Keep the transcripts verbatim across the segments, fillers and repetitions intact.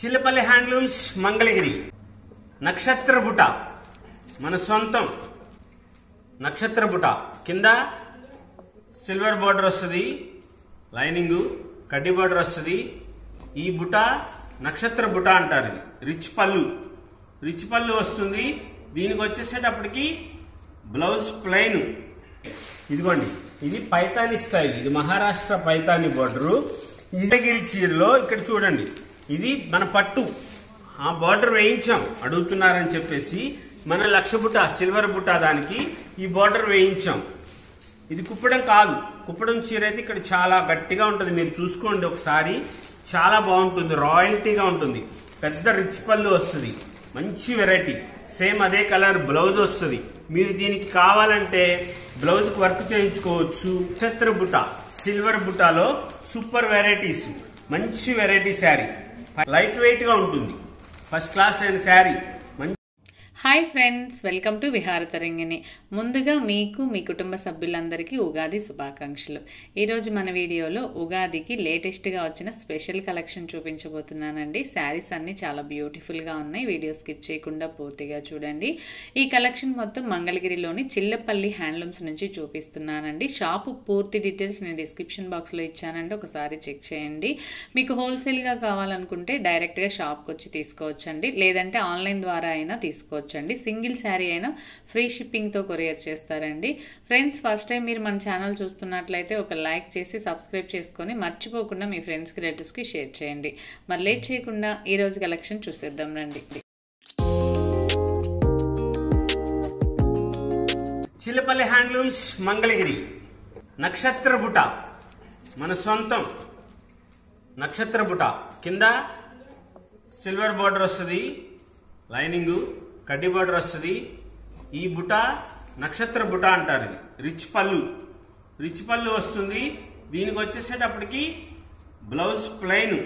Chilapalli handlooms Mangalagiri నక్షత్ర బుట మన సొంతం నక్షత్ర బుట కింద సిల్వర్ బోర్డర్ వస్తుంది లైనింగ్ కడ్డి బోర్డర్ వస్తుంది ఈ బుట నక్షత్ర బుట అంటారు ఇది రిచ్ పల్లు రిచ్ పల్లు వస్తుంది దీనికి వచ్చేసేటప్పటికి బ్లౌజ్ ప్లెయిన్ ఇదిగోండి ఇది పైతాని స్టైల్ ఇది మహారాష్ట్ర పైతాని బోర్డర్ ఇందగిరి చీరలో ఇక్కడ చూడండి ఇది మన పట్టు ఆ బోర్డర్ వేయించాం అడుగుతున్నారని చెప్పేసి మన లక్ష బుట్ట సిల్వర్ బుట్ట దానికి ఈ బోర్డర్ వేయించాం ఇది కుప్పడం కాదు కుప్పడం చీర అయితే ఇక్కడ చాలా గట్టిగా ఉంటుంది మీరు చూసుకోండి ఒకసారి చాలా బాగుంటుంది రాయల్టీగా ఉంటుంది పెద్ద రిచ్ పళ్ళు వస్తుంది మంచి వెరైటీ సేమ్ అదే కలర్ బ్లౌజ్ వస్తుంది మీరు దీనికి కావాలంటే బ్లౌజ్కి వర్క్ చేయించుకోవచ్చు నక్షత్ర బుట్ట సిల్వర్ బుట్టాలో సూపర్ వెరైటీస్ మంచి వెరైటీ శారీ లైట్ వెయిట్గా ఉంటుంది ఫస్ట్ క్లాస్ అయిన sari hi friends welcome to Vihara Tarangini ముందుగా మీకు మీ కుటుంబ సభ్యులందరికీ ఉగాది శుభాకాంక్షలు ఈరోజు మన వీడియోలో ఉగాదికి లేటెస్ట్గా వచ్చిన స్పెషల్ కలెక్షన్ చూపించబోతున్నానండి శారీస్ అన్నీ చాలా బ్యూటిఫుల్గా ఉన్నాయి వీడియో స్కిప్ చేయకుండా పూర్తిగా చూడండి ఈ కలెక్షన్ మొత్తం మంగళగిరిలోని చిల్లపల్లి హ్యాండ్లూమ్స్ నుంచి చూపిస్తున్నానండి షాపు పూర్తి డీటెయిల్స్ నేను డిస్క్రిప్షన్ బాక్స్లో ఇచ్చానండి ఒకసారి చెక్ చేయండి మీకు హోల్సేల్గా కావాలనుకుంటే డైరెక్ట్గా షాప్కి వచ్చి తీసుకోవచ్చండి లేదంటే ఆన్లైన్ ద్వారా అయినా తీసుకోవచ్చు సింగిల్ శారీ అయినా ఫ్రీ షిప్పింగ్తో కొరియర్ చేస్తారండి ఫ్రెండ్స్ ఫస్ట్ టైం మీరు మన ఛానల్ చూస్తున్నట్లయితే ఒక లైక్ చేసి సబ్స్క్రైబ్ చేసుకొని మర్చిపోకుండా మీ ఫ్రెండ్స్కి రిలేటివ్స్కి షేర్ చేయండి మరి లేట్ చేయకుండా ఈరోజు కలెక్షన్ చూసేద్దాం రండి చిల్లపల్లి హ్యాండ్లూమ్స్ మంగళగిరి నక్షత్ర బుట మన సొంతం నక్షత్ర బుట కింద సిల్వర్ బోర్డర్ వస్తుంది లైనింగ్ కడ్డి బోర్డర్ వస్తుంది ఈ బుట నక్షత్ర బుట అంటారు ఇది రిచ్ పళ్ళు రిచ్ పళ్ళు వస్తుంది దీనికి వచ్చేసేటప్పటికి బ్లౌజ్ ప్లెయిన్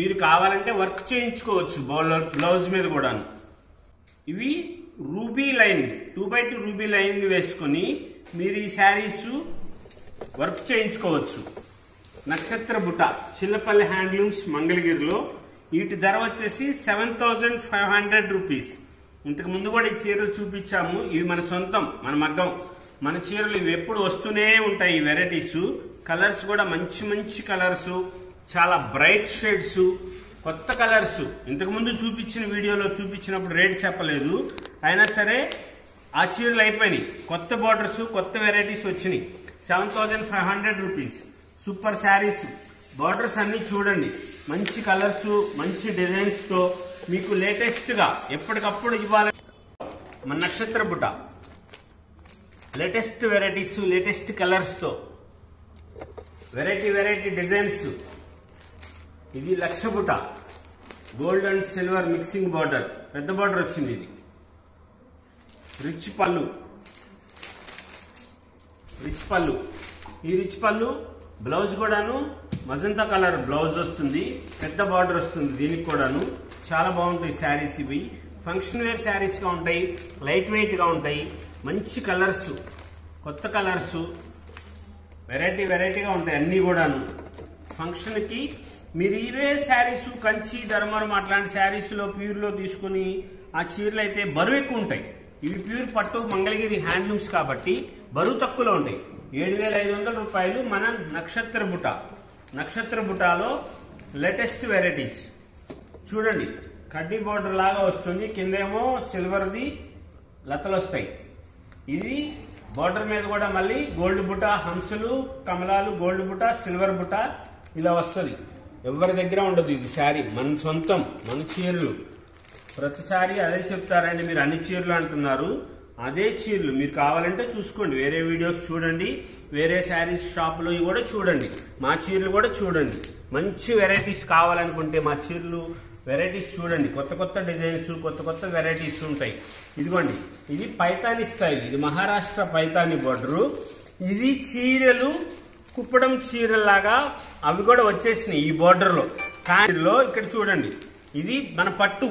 మీరు కావాలంటే వర్క్ చేయించుకోవచ్చు బౌలర్ బ్లౌజ్ మీద కూడాను ఇవి ruby lining two by two ruby lining వేసుకొని మీరు ఈ శారీస్ వర్క్ చేయించుకోవచ్చు నక్షత్ర బుట చిల్లపల్లి హ్యాండ్లూమ్స్ మంగళగిరిలో వీటి ధర వచ్చేసి seven thousand five hundred rupees ఇంతకు ముందు కూడా ఈ చీరలు చూపించాము ఇవి మన సొంతం మన మగ్గం మన చీరలు ఇవి ఎప్పుడు వస్తూనే ఉంటాయి ఈ వెరైటీస్ కలర్స్ కూడా మంచి మంచి కలర్స్ చాలా బ్రైట్ షేడ్స్ కొత్త కలర్స్ ఇంతకుముందు చూపించిన వీడియోలో చూపించినప్పుడు రేట్ చెప్పలేదు అయినా సరే ఆ చీరలు అయిపోయినాయి కొత్త బార్డర్స్ కొత్త వెరైటీస్ వచ్చినాయి seven thousand five hundred rupees super saris borders అన్నీ చూడండి మంచి కలర్స్ మంచి డిజైన్స్తో మీకు లేటెస్ట్గా ఎప్పటికప్పుడు ఇవ్వాలి మన నక్షత్ర బుట్ట లేటెస్ట్ వెరైటీస్ లేటెస్ట్ కలర్స్తో వెరైటీ వెరైటీ డిజైన్స్ ఇది లక్ష బుట్ట gold and silver mixing border పెద్ద బార్డర్ వచ్చింది ఇది రిచ్ పళ్ళు రిచ్ పళ్ళు ఈ రిచ్ పళ్ళు బ్లౌజ్ కూడాను మజంతా కలర్ బ్లౌజ్ వస్తుంది పెద్ద బార్డర్ వస్తుంది దీనికి కూడాను చాలా బాగుంటాయి శారీస్ ఇవి ఫంక్షన్ వేర్ శారీస్గా ఉంటాయి లైట్ వెయిట్గా ఉంటాయి మంచి కలర్స్ కొత్త కలర్స్ వెరైటీ వెరైటీగా ఉంటాయి అన్నీ కూడాను ఫంక్షన్కి మీరు ఇవే శారీస్ కంచి ధర్మరం అట్లాంటి శారీస్లో ప్యూర్లో తీసుకుని ఆ చీరలు అయితే బరువు ఎక్కువ ఉంటాయి ఇవి ప్యూర్ పట్టు మంగళగిరి హ్యాండ్లూమ్స్ కాబట్టి బరువు తక్కువలో ఉంటాయి ఏడు వేల ఐదు వందల రూపాయలు మన నక్షత్ర బుట నక్షత్ర బుటాలో లేటెస్ట్ వెరైటీస్ చూడండి కడ్డీ బోర్డర్ లాగా వస్తుంది కిందేమో సిల్వర్ది లతలు వస్తాయి ఇది బోర్డర్ మీద కూడా మళ్ళీ గోల్డ్ బుట హంసలు కమలాలు గోల్డ్ బుట సిల్వర్ బుట ఇలా వస్తుంది ఎవరి దగ్గర ఉండదు ఇది శారీ మన సొంతం మన చీరలు ప్రతిసారి అదే చెప్తారండి మీరు అన్ని చీరలు అంటున్నారు అదే చీరలు మీరు కావాలంటే చూసుకోండి వేరే వీడియోస్ చూడండి వేరే శారీస్ షాపులో కూడా చూడండి మా చీరలు కూడా చూడండి మంచి వెరైటీస్ కావాలనుకుంటే మా చీరలు వెరైటీస్ చూడండి కొత్త కొత్త డిజైన్స్ కొత్త కొత్త వెరైటీస్ ఉంటాయి ఇదిగోండి ఇది పైతాని స్టైల్ ఇది మహారాష్ట్ర పైతాని బోర్డరు ఇది చీరలు కుప్పడం చీరలాగా అవి కూడా వచ్చేసినాయి ఈ బోర్డర్లో కాంలో ఇక్కడ చూడండి ఇది మన పట్టు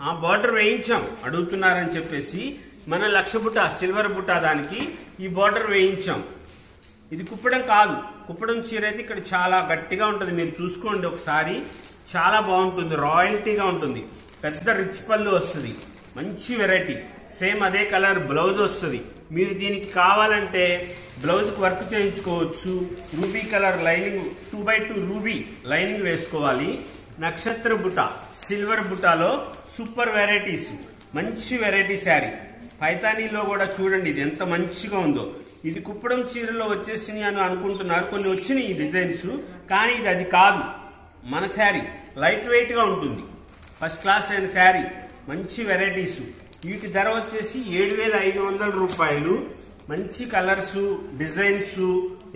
ఆ బోర్డర్ వేయించాం అడుగుతున్నారని చెప్పేసి మన లక్ష బుట్ట సిల్వర్ బుట్ట దానికి ఈ బోర్డర్ వేయించాం ఇది కుప్పడం కాదు కుప్పడం చీర అయితే ఇక్కడ చాలా గట్టిగా ఉంటుంది మీరు చూసుకోండి ఒకసారి చాలా బాగుంటుంది, రాయల్టీగా ఉంటుంది. పెద్ద రిచ్ పల్లు వస్తుంది, మంచి వెరైటీ. సేమ్ అదే కలర్ బ్లౌజ్ వస్తుంది. మీరు దీనికి కావాలంటే బ్లౌజ్కి వర్క్ చేయించుకోవచ్చు. Ruby colour lining, two by two ruby lining వేసుకోవాలి. నక్షత్ర బుట్ట, సిల్వర్ బుట్టాలో సూపర్ వెరైటీస్, మంచి వెరైటీ శారీ. పైతానీలో కూడా చూడండి ఇది ఎంత మంచిగా ఉందో. ఇది కుప్పడం చీరలో వచ్చేసినాయి అని అనుకుంటున్నారు, కొన్ని వచ్చినాయి ఈ డిజైన్స్, కానీ ఇది అది కాదు. మన శారీ లైట్ వెయిట్గా ఉంటుంది, ఫస్ట్ క్లాస్ అయిన శారీ, మంచి వెరైటీస్. వీటి ధర వచ్చేసి ఏడు వేల ఐదు వందల రూపాయలు. మంచి కలర్స్, డిజైన్స్,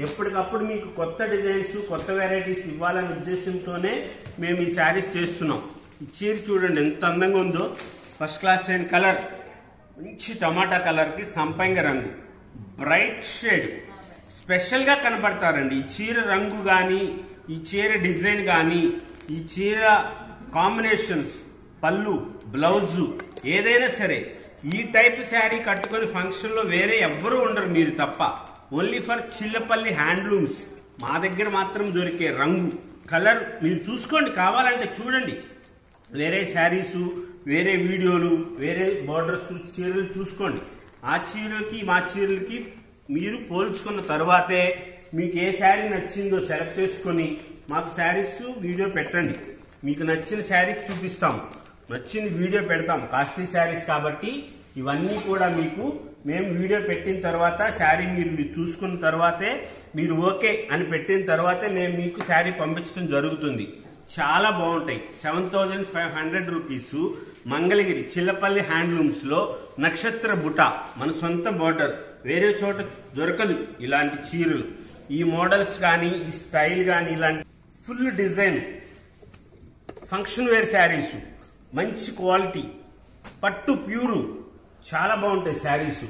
ఎప్పటికప్పుడు మీకు కొత్త డిజైన్స్, కొత్త వెరైటీస్ ఇవ్వాలనే ఉద్దేశంతోనే మేము ఈ శారీస్ చేస్తున్నాం. ఈ చీర చూడండి ఎంత అందంగా ఉందో. ఫస్ట్ క్లాస్ అయిన కలర్, మంచి టమాటా కలర్కి సంపంగి రంగు, బ్రైట్ షేడ్. స్పెషల్గా కనపడతారండి ఈ చీర రంగు కానీ, ఈ చీర డిజైన్ కానీ, ఈ చీర కాంబినేషన్స్, పళ్ళు, బ్లౌజు ఏదైనా సరే. ఈ టైప్ శారీ కట్టుకొని ఫంక్షన్లో వేరే ఎవ్వరూ ఉండరు మీరు తప్ప. Only for Chillapalli handlooms. మా దగ్గర మాత్రం దొరికే రంగు, కలర్. మీరు చూసుకోండి, కావాలంటే చూడండి వేరే శారీసు, వేరే వీడియోలు, వేరే బోర్డర్స్, చీరలు చూసుకోండి. ఆ చీరలకి మా చీరలకి మీరు పోల్చుకున్న తర్వాతే మీకు ఏ శారీ నచ్చిందో సెలెక్ట్ చేసుకొని మాకు శారీస్ వీడియో పెట్టండి. మీకు నచ్చిన శారీస్ చూపిస్తాము, నచ్చిన వీడియో పెడతాం. కాస్ట్లీ శారీస్ కాబట్టి ఇవన్నీ కూడా మీకు మేము వీడియో పెట్టిన తర్వాత, శారీ మీరు చూసుకున్న తర్వాతే, మీరు ఓకే అని పెట్టిన తర్వాతే మేము మీకు శారీ పంపించడం జరుగుతుంది. చాలా బాగుంటాయి. Seven thousand five hundred rupees Mangalagiri Chillapalli హ్యాండ్లూమ్స్లో నక్షత్ర బుట, మన సొంత బోర్డర్. వేరే చోట దొరకదు ఇలాంటి చీరలు, ఈ మోడల్స్ కానీ, ఈ స్టైల్ కానీ, ఇలాంటి full design function wear saris, మంచి క్వాలిటీ, పట్టు ప్యూరు. చాలా బాగుంటాయి శారీస్.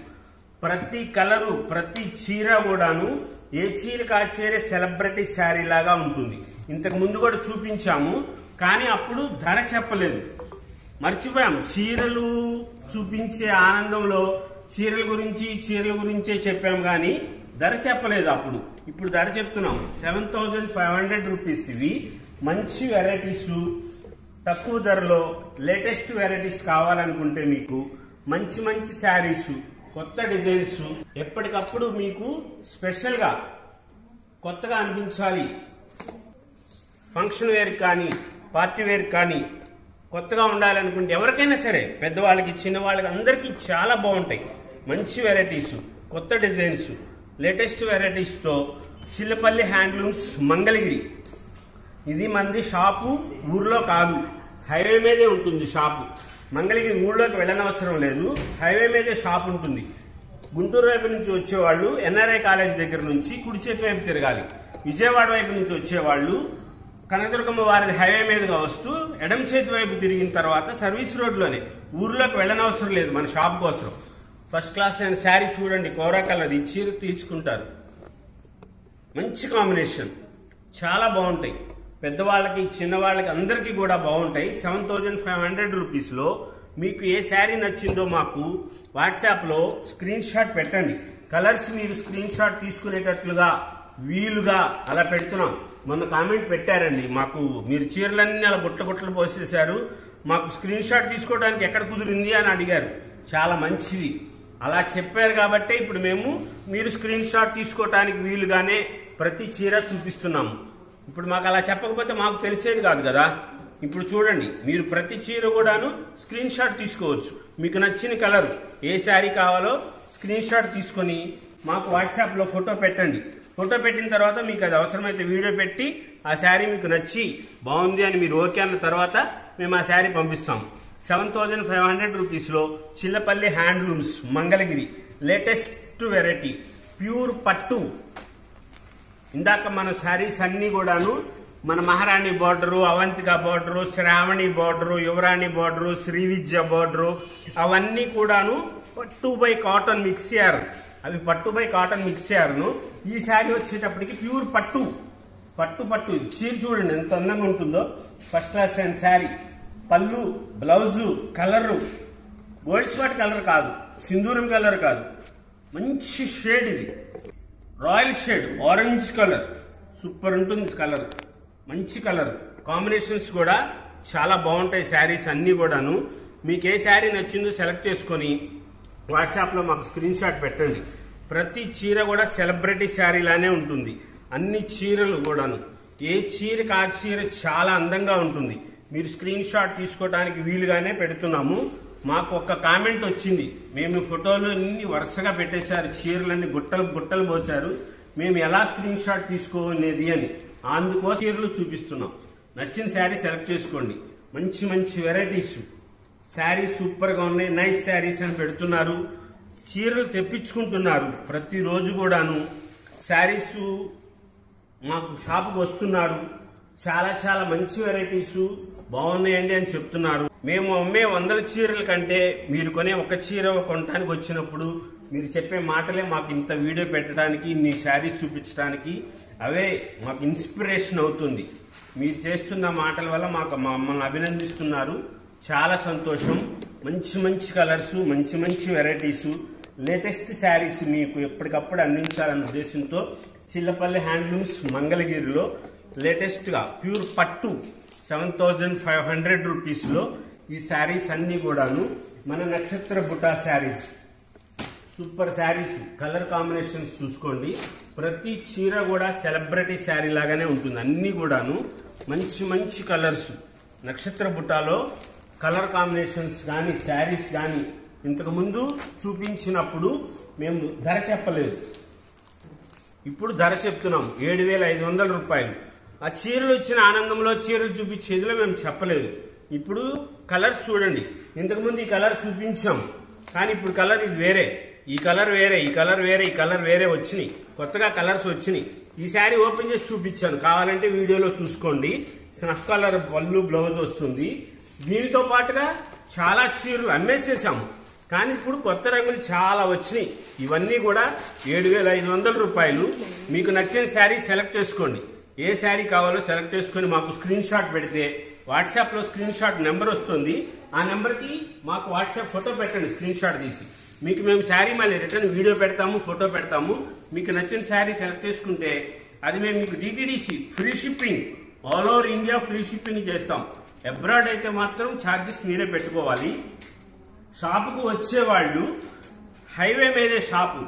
ప్రతి కలరు, ప్రతి చీర కూడాను, ఏ చీరకు ఆ చీరే సెలబ్రిటీ శారీ లాగా ఉంటుంది. ఇంతకు ముందు కూడా చూపించాము, కానీ అప్పుడు ధర చెప్పలేదు, మర్చిపోయాం. చీరలు చూపించే ఆనందంలో చీరల గురించి చీరల గురించే చెప్పాము, కానీ ధర చెప్పలేదు అప్పుడు. ఇప్పుడు ధర చెప్తున్నాం. Seven thousand five hundred rupees ఇవి. మంచి వెరైటీస్, తక్కువ ధరలో లేటెస్ట్ వెరైటీస్ కావాలనుకుంటే మీకు మంచి మంచి శారీస్, కొత్త డిజైన్స్, ఎప్పటికప్పుడు మీకు స్పెషల్గా కొత్తగా అనిపించాలి. ఫంక్షన్ వేర్ కానీ, పార్టీ వేర్ కానీ కొత్తగా ఉండాలనుకుంటే ఎవరికైనా సరే, పెద్దవాళ్ళకి, చిన్నవాళ్ళకి, అందరికీ చాలా బాగుంటాయి. మంచి వెరైటీస్, కొత్త డిజైన్స్, లేటెస్ట్ వెరైటీస్తో చిల్లపల్లి హ్యాండ్లూమ్స్ మంగళగిరి. ఇది మంది షాపు ఊర్లో కాదు, హైవే మీదే ఉంటుంది షాపు. మంగళగిరి ఊళ్ళోకి వెళ్ళనవసరం లేదు, హైవే మీదే షాప్ ఉంటుంది. గుంటూరు వైపు నుంచి వచ్చేవాళ్ళు ఎన్ఆర్ఐ కాలేజ్ దగ్గర నుంచి కుడి చేతి వైపు తిరగాలి. విజయవాడ వైపు నుంచి వచ్చేవాళ్ళు కనకదుర్గమ్మ వారి హైవే మీదుగా వస్తూ ఎడమ చేతి వైపు తిరిగిన తర్వాత సర్వీస్ రోడ్లోనే. ఊర్లోకి వెళ్ళనవసరం లేదు మన షాప్ కోసం. ఫస్ట్ క్లాస్ అయిన శారీ చూడండి, కోరా కలర్. ఈ చీర తీర్చుకుంటారు, మంచి కాంబినేషన్, చాలా బాగుంటాయి. పెద్దవాళ్ళకి, చిన్నవాళ్ళకి, అందరికీ కూడా బాగుంటాయి. సెవెన్ థౌజండ్ ఫైవ్ హండ్రెడ్ రూపీస్లో మీకు ఏ శారీ నచ్చిందో మాకు వాట్సాప్లో స్క్రీన్ షాట్ పెట్టండి. కలర్స్ మీరు స్క్రీన్ షాట్ తీసుకునేటట్లుగా వీలుగా అలా పెడుతున్నాం. మొన్న కామెంట్ పెట్టారండి మాకు, మీరు చీరలన్నీ అలా బుట్ట బుట్టలు పోసేశారు, మాకు స్క్రీన్ షాట్ తీసుకోవడానికి ఎక్కడ కుదిరింది అని అడిగారు. చాలా మంచిది, అలా చెప్పారు కాబట్టి ఇప్పుడు మేము మీరు స్క్రీన్ షాట్ తీసుకోవడానికి వీలుగానే ప్రతి చీర చూపిస్తున్నాము. ఇప్పుడు మాకు అలా చెప్పకపోతే మాకు తెలిసేది కాదు కదా. ఇప్పుడు చూడండి, మీరు ప్రతి చీర కూడాను స్క్రీన్ షాట్ తీసుకోవచ్చు. మీకు నచ్చిన కలర్, ఏ శారీ కావాలో స్క్రీన్ షాట్ తీసుకొని మాకు వాట్సాప్లో ఫోటో పెట్టండి. ఫోటో పెట్టిన తర్వాత మీకు అది అవసరమైతే వీడియో పెట్టి ఆ శారీ మీకు నచ్చి బాగుంది అని మీరు ఓకే అన్న తర్వాత మేము ఆ శారీ పంపిస్తాం. సెవెన్ థౌజండ్ ఫైవ్ హండ్రెడ్ రూపీస్లో Chillapalli handlooms Mangalagiri latest variety, pure పట్టు. ఇందాక మన శారీస్ అన్నీ కూడాను మన Maharani border, Avantika border, Shravani border, Yuvarani border, Shri Vidya border, అవన్నీ కూడాను పట్టు బై కాటన్ మిక్స్ అయ్యారు. అవి పట్టు బై కాటన్ మిక్స్ అయ్యారును. ఈ శారీ వచ్చేటప్పటికి ప్యూర్ పట్టు, పట్టు పట్టు చీర చూడండి ఎంత అందంగా ఉంటుందో. ఫస్ట్ క్లాస్ అండ్ శారీ, పళ్ళు, blouse, colour gold spot colour కాదు, సింధూరం కలర్ కాదు, మంచి షేడ్ ఇది, royal shade, orange colour. Super ఉంటుంది కలర్, మంచి కలర్. కాంబినేషన్స్ కూడా చాలా బాగుంటాయి సారీస్ అన్ని కూడాను మీకు ఏ సారీ నచ్చిందో సెలెక్ట్ చేసుకొని WhatsApp లో మాకు స్క్రీన్ షాట్ పెట్టండి ప్రతి చీర కూడా సెలబ్రిటీ సారీ లానే ఉంటుంది అన్ని చీరలు కూడాను ఏ చీర కా చీర చాలా అందంగా ఉంటుంది మీరు స్క్రీన్ షాట్ తీసుకోవడానికి వీలుగానే పెడుతున్నాము మాకు ఒక కామెంట్ వచ్చింది మేము ఫోటోలు అన్ని వరుసగా పెట్టేశారు చీరలన్నీ గుట్టలు గుట్టలు పోసారు మేము ఎలా స్క్రీన్ షాట్ తీసుకోవనేది అని అందుకోసం చీరలు చూపిస్తున్నాం నచ్చిన సారీ సెలెక్ట్ చేసుకోండి మంచి మంచి వెరైటీస్ సారీ సూపర్ గా ఉన్నాయి నైస్ సారీస్ అని పెడుతున్నారు చీరలు తెప్పించుకుంటున్నారు ప్రతి రోజు కూడాను సారీస్ మాకు షాపుకి వస్తున్నారు చాలా చాలా మంచి వెరైటీస్ బాగున్నాయండి అని చెప్తున్నారు మేము అమ్మే వందల చీరల కంటే మీరు కొనే ఒక చీర కొనడానికి వచ్చినప్పుడు మీరు చెప్పే మాటలే మాకు ఇంత వీడియో పెట్టడానికి మీ శారీస్ చూపించడానికి అవే మాకు ఇన్స్పిరేషన్ అవుతుంది మీరు చేస్తున్న మాటల వల్ల మాకు మమ్మల్ని అభినందిస్తున్నారు చాలా సంతోషం మంచి మంచి కలర్స్ మంచి మంచి వెరైటీస్ లేటెస్ట్ శారీస్ మీకు ఎప్పటికప్పుడు అందించాలనే ఉద్దేశంతో చిల్లపల్లి హ్యాండ్లూమ్స్ మంగళగిరిలో లేటెస్ట్ గా ప్యూర్ పట్టు seven thousand five hundred rupees లో ఈ శారీస్ అన్ని కూడాను మన నక్షత్ర బుటా saris super saris colour combinations చూసుకోండి ప్రతి చీర కూడా సెలబ్రిటీ శారీ లాగానే ఉంటుంది అన్ని కూడాను మంచి మంచి కలర్స్ నక్షత్ర బుటాలో కలర్ కాంబినేషన్స్ కానీ శారీస్ కానీ ఇంతకుముందు చూపించినప్పుడు మేము ధర చెప్పలేదు ఇప్పుడు ధర చెప్తున్నాం ఏడు వేల ఐదు వందల రూపాయలు ఆ చీరలు వచ్చిన ఆనందంలో చీరలు చూపించేదిలో మేము చెప్పలేదు ఇప్పుడు కలర్స్ చూడండి ఇంతకుముందు ఈ కలర్ చూపించాం కానీ ఇప్పుడు కలర్ ఇది వేరే ఈ కలర్ వేరే ఈ కలర్ వేరే ఈ కలర్ వేరే వచ్చినాయి కొత్తగా కలర్స్ వచ్చినాయి ఈ శారీ ఓపెన్ చేసి చూపించాను కావాలంటే వీడియోలో చూసుకోండి స్నఫ్ కలర్ పళ్ళు బ్లౌజ్ వస్తుంది దీనితో పాటుగా చాలా చీరలు అమ్మేసేసాము కానీ ఇప్పుడు కొత్త రంగులు చాలా వచ్చినాయి ఇవన్నీ కూడా ఏడు వేల ఐదు వందల రూపాయలు మీకు నచ్చిన శారీ సెలెక్ట్ చేసుకోండి ఏ శారీ కావాలో సెలెక్ట్ చేసుకుని మాకు స్క్రీన్ షాట్ పెడితే వాట్సాప్లో స్క్రీన్ షాట్ నెంబర్ వస్తుంది ఆ నెంబర్కి మాకు వాట్సాప్ ఫోటో పెట్టండి స్క్రీన్ షాట్ తీసి మీకు మేము శారీ మళ్ళీ రిటర్న్ వీడియో పెడతాము ఫోటో పెడతాము మీకు నచ్చిన శారీ సెలెక్ట్ చేసుకుంటే అది మేము మీకు DTDC free shipping all over India free shipping చేస్తాం అబ్రాడ్ అయితే మాత్రం ఛార్జెస్ మీరే పెట్టుకోవాలి షాపుకు వచ్చేవాళ్ళు హైవే మీదే షాపు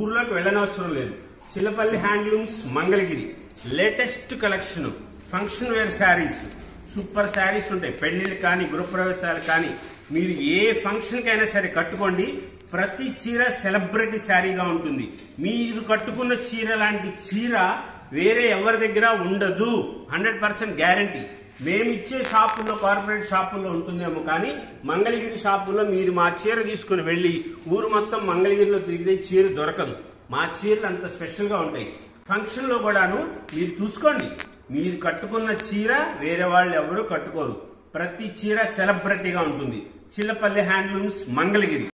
ఊర్లోకి వెళ్ళనవసరం లేదు Chillapalli handlooms Mangalagiri latest collection function wear saris super saris ఉంటాయి పెళ్లిళ్ళు కానీ గృహప్రవేశాలు కానీ మీరు ఏ ఫంక్షన్కైనా సరే కట్టుకోండి ప్రతి చీర సెలబ్రిటీ శారీగా ఉంటుంది మీరు కట్టుకున్న చీర లాంటి చీర వేరే ఎవరి దగ్గర ఉండదు హండ్రెడ్ పర్సెంట్ గ్యారంటీ మేమిచ్చే షాపుల్లో కార్పొరేట్ షాపుల్లో ఉంటుందేమో కానీ మంగళగిరి షాపుల్లో మీరు మా చీర తీసుకుని వెళ్ళి ఊరు మొత్తం మంగళగిరిలో తిరిగితే చీర దొరకదు మా చీరలు అంత స్పెషల్గా ఉంటాయి ఫంక్షన్లో కూడాను మీరు చూసుకోండి మీరు కట్టుకున్న చీర వేరే వాళ్ళు ఎవరూ కట్టుకోరు ప్రతి చీర సెలబ్రిటీగా ఉంటుంది చిల్లపల్లి హ్యాండ్లూమ్స్ మంగళగిరి.